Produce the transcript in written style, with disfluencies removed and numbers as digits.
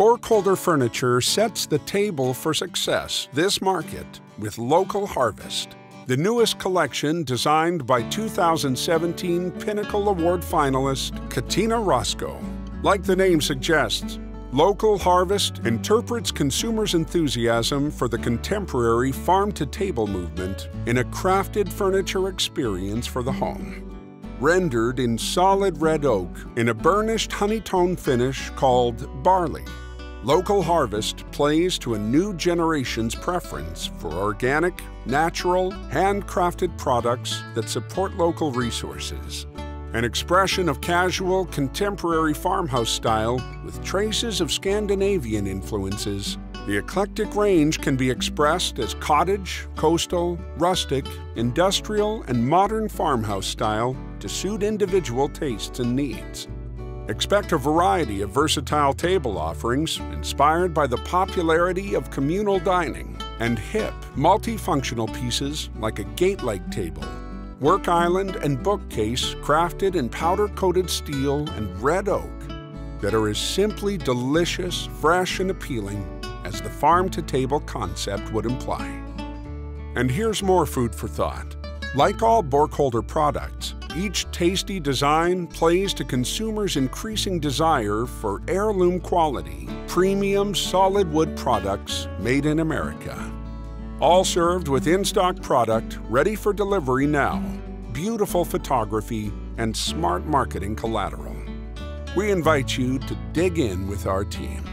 Borkholder Furniture sets the table for success this market with Local Harvest, the newest collection designed by 2017 Pinnacle Award finalist Katina Roscoe. Like the name suggests, Local Harvest interprets consumers' enthusiasm for the contemporary farm-to-table movement in a crafted furniture experience for the home. Rendered in solid red oak in a burnished honey-tone finish called barley, Local Harvest plays to a new generation's preference for organic, natural, handcrafted products that support local resources. An expression of casual, contemporary farmhouse style with traces of Scandinavian influences, the eclectic range can be expressed as cottage, coastal, rustic, industrial, and modern farmhouse style to suit individual tastes and needs. Expect a variety of versatile table offerings inspired by the popularity of communal dining and hip, multifunctional pieces like a gate-like table, work island and bookcase crafted in powder-coated steel and red oak that are as simply delicious, fresh, and appealing as the farm-to-table concept would imply. And here's more food for thought. Like all Borkholder products, each tasty design plays to consumers' increasing desire for heirloom quality, premium solid wood products made in America. All served with in-stock product ready for delivery now, beautiful photography, and smart marketing collateral. We invite you to dig in with our team.